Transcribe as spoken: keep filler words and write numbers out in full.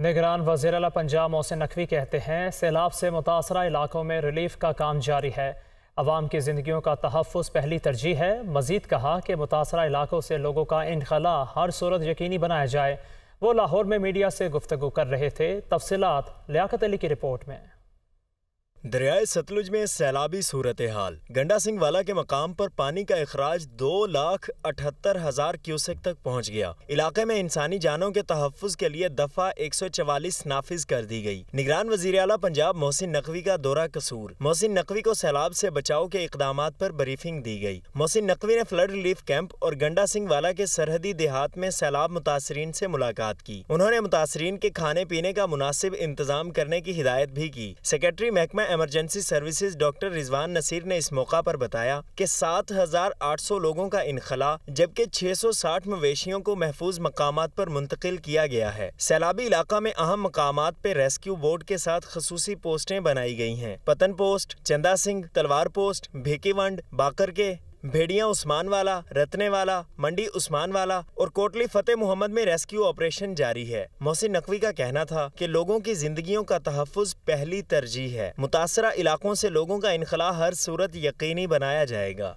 निगरान वज़ीर आला पंजाब मोहसिन नकवी कहते हैं सैलाब से मुतासरा इलाकों में रिलीफ का काम जारी है। आवाम की ज़िंदगियों का तहफ़्फ़ुज़ पहली तरजीह है। मज़ीद कहा कि मुतासरा इलाकों से लोगों का इनखला हर सूरत यकीनी बनाया जाए। वो लाहौर में मीडिया से गुफ्तगू कर रहे थे। तफसीलात लियाकत अली की रिपोर्ट में। दरियाए सतलुज में सैलाबी सूरत हाल। गंडा सिंह वाला के मकाम पर पानी का अखराज दो लाख अठहत्तर हजार क्यूसेक तक पहुँच गया। इलाके में इंसानी जानों के तहफ़्फ़ुज़ के लिए दफा एक सौ चवालीस नाफिज कर दी गई। निगरान वज़ीर आला पंजाब मोहसिन नकवी का दौरा कसूर। मोहसिन नकवी को सैलाब से बचाव के इकदाम पर ब्रीफिंग दी गई। मोहसिन नकवी ने फ्लड रिलीफ कैंप और गंडा सिंह वाला के सरहदी देहात में सैलाब मुतासरीन से मुलाकात की। उन्होंने मुतासरीन के खाने पीने का मुनासिब इंतजाम करने की हिदायत भी की। सेक्रेटरी महकमा emergency services doctor Rizwan Naseer ने इस मौका पर बताया कि सात हज़ार आठ सौ लोगों का इनखला जबकि छह सौ साठ मवेशियों को महफूज मकामात पर मुंतकिल किया गया है। सैलाबी इलाका में अहम मकामात पे रेस्क्यू बोर्ड के साथ खसूसी पोस्टें बनाई गई हैं। पतन पोस्ट, चंदा सिंह, तलवार पोस्ट, भेकीवंड, बाकर के भेड़िया, उस्मान वाला, रतने वाला, मंडी उस्मान वाला और कोटली फतेह मोहम्मद में रेस्क्यू ऑपरेशन जारी है। मोहसिन नकवी का कहना था कि लोगों की जिंदगियों का तहफ़्फ़ुज़ पहली तरजीह है। मुतासरा इलाकों से लोगों का इनखला हर सूरत यकीनी बनाया जाएगा।